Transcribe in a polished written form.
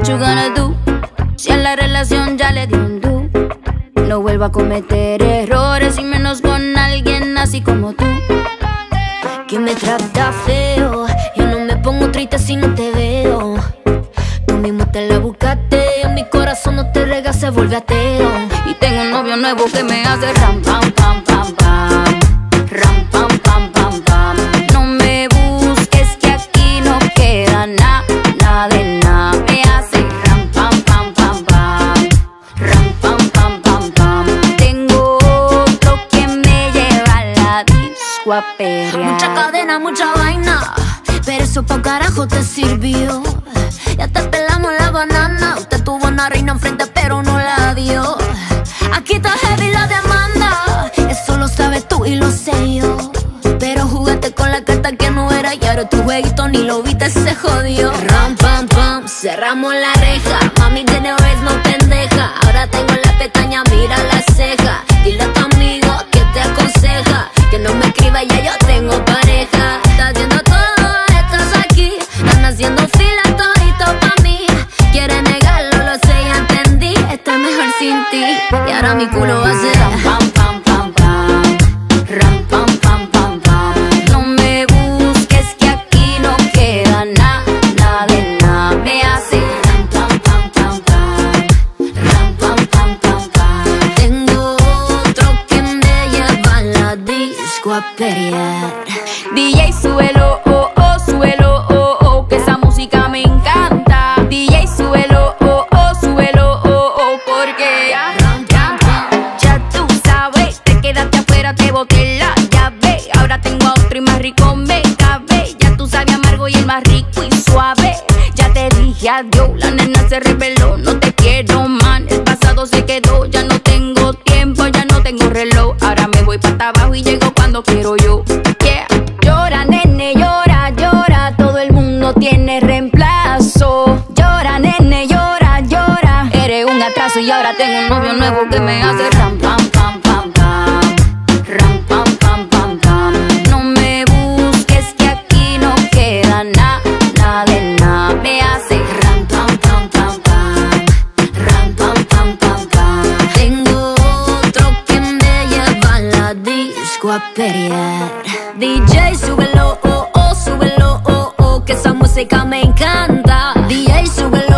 what you gonna do? Si en la relación ya le di un do. No vuelvo a cometer errores, y menos con alguien así como tú, que me trata feo. Yo no me pongo triste si no te veo. Tú mismo te la buscaste, mi corazón no te rega, se vuelve ateo. Y tengo un novio nuevo que me hace ram, pam, pam, pam, pam. Ram, pam, pam, pam, pam. No me busques que aquí no queda nada, nada de nada. Me hace ram, pam, pam, pam, pam. Ram, pam, pam, pam, pam. Tengo otro que me lleva a la disco a perrear. Mucha cadena, mucha vaina, pero eso pa' carajo te sirvió. Ya te pelamos la banana. Usted tuvo una reina enfrente pero no la dio. Aquí está heavy la demanda, eso lo sabes tú y lo sé yo. Pero jugaste con la carta que no era, y ahora tu jueguito ni lo viste, se jodió. Ram, pam, pam, cerramos la reja. Mami, de no es no pendeja. Ahora tengo la pestaña, mira la ceja. Dile a tu amigo que te aconseja que no me escriba, ya yo tengo pareja. Estás viendo todo, estás aquí, están haciendo fila ti, y ahora mi culo va a ser ram, pam, pam, pam, pam. Ram, pam, pam, pam, pam. No me busques que aquí no queda nada, nada de nada. Me hace ram, pam, pam, pam, pam. Ram, pam, pam, pam, pam. Tengo otro que me lleva a la disco a pelear. DJ, súbelo, oh, oh, súbelo, oh, oh, que esa música me encanta. DJ, súbelo, oh, oh, súbelo. Te boté la llave, ahora tengo a otro y más rico me cabe. Ya tú sabes amargo y el más rico y suave. Ya te dije adiós, la nena se rebeló. No te quiero, man, el pasado se quedó. Ya no tengo tiempo, ya no tengo reloj. Ahora me voy para abajo y llego cuando quiero yo. Yeah. Llora, nene, llora, llora. Todo el mundo tiene reemplazo. Llora, nene, llora, llora. Eres un atraso y ahora tengo un novio nuevo que me hace ram, pam, pam, pam, pam. Ram, pam, pam, pam, pam. No me busques que aquí no queda nada, nada de nada. Me hace ram, pam, pam, pam, pam. Ram, pam, pam, pam, pam. Tengo otro que me lleva a la disco a pelear. DJ, súbelo, oh, oh, súbelo, oh, oh, que esa música me encanta. DJ, súbelo.